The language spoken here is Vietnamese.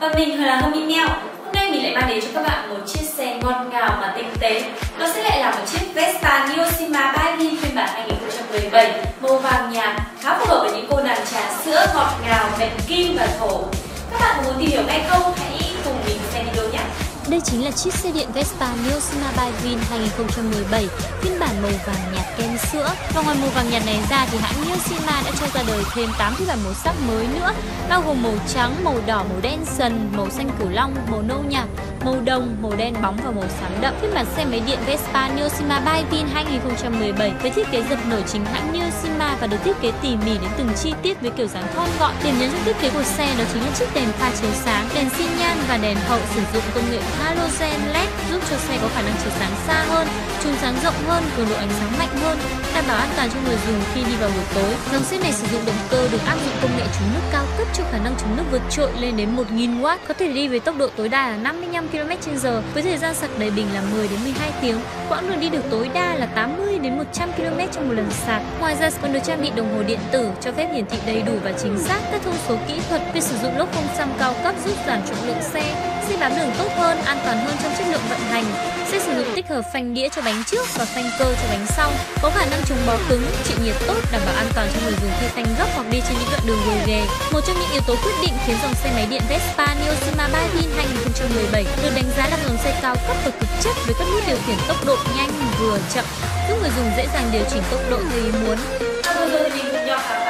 Và mình là Homy Mel. Hôm nay mình lại mang đến cho các bạn một chiếc xe ngọt ngào mà tinh tế. Nó sẽ lại là một chiếc Vespa Nioshima Byvin phiên bản 2017, màu vàng nhạt, khá phù hợp với những cô nàng trà sữa ngọt ngào, mệt kim và thổ. Các bạn có muốn tìm hiểu ngay không? Hãy cùng mình xem video nhé. Đây chính là chiếc xe điện Vespa Nioshima Byvin 2017, phiên bản màu vàng nhạt kem sữa. Và ngoài màu vàng nhạt này ra thì hãng Nioshima đã cho ra đời thêm 8 phiên bản màu sắc mới nữa, bao gồm màu trắng, màu đỏ, màu đen sần, màu xanh cửu long, màu nâu nhạt, màu đồng, màu đen bóng và màu xám đậm. Phiên bản xe máy điện Vespa Nioshima Byvin 2017 với thiết kế dập nổi chính hãng Nioshima và được thiết kế tỉ mỉ đến từng chi tiết với kiểu dáng thon gọn. Điểm nhấn trong thiết kế của xe đó chính là chiếc đèn pha chiếu sáng, đèn xi nhan và đèn hậu sử dụng công nghệ halogen LED giúp cho xe có khả năng chiếu sáng xa hơn, chùm sáng rộng hơn, cường độ ánh sáng mạnh hơn, đảm bảo an toàn cho người dùng khi đi vào buổi tối. Dòng xe này sử dụng động cơ được áp dụng công nghệ trúng nước cao cấp cho khả năng trúng nước vượt trội lên đến 1000W, có thể đi với tốc độ tối đa là 55 km/h với thời gian sạc đầy bình là 10 đến 12 tiếng. Quãng đường đi được tối đa là 80 đến 100 km trong một lần sạc. Ngoài ra còn được trang bị đồng hồ điện tử cho phép hiển thị đầy đủ và chính xác các thông số kỹ thuật. Việc sử dụng lốp không xăm cao cấp giúp giảm trọng lượng xe, xe bám đường tốt hơn, an toàn hơn trong chất lượng vận hành. Xe sử dụng tích hợp phanh đĩa cho bánh trước và phanh cơ cho bánh sau, có khả năng chống bó cứng, chịu nhiệt tốt, đảm bảo an toàn cho người dùng khi phanh gấp hoặc đi trên những đoạn đường gồ ghề. Một trong những yếu tố quyết định khiến dòng xe máy điện Vespa Nioshima Byvin 2017 được đánh giá là dòng xe cao cấp và cực chất với các nút điều khiển tốc độ nhanh, vừa, chậm, giúp người dùng dễ dàng điều chỉnh tốc độ tùy ý muốn.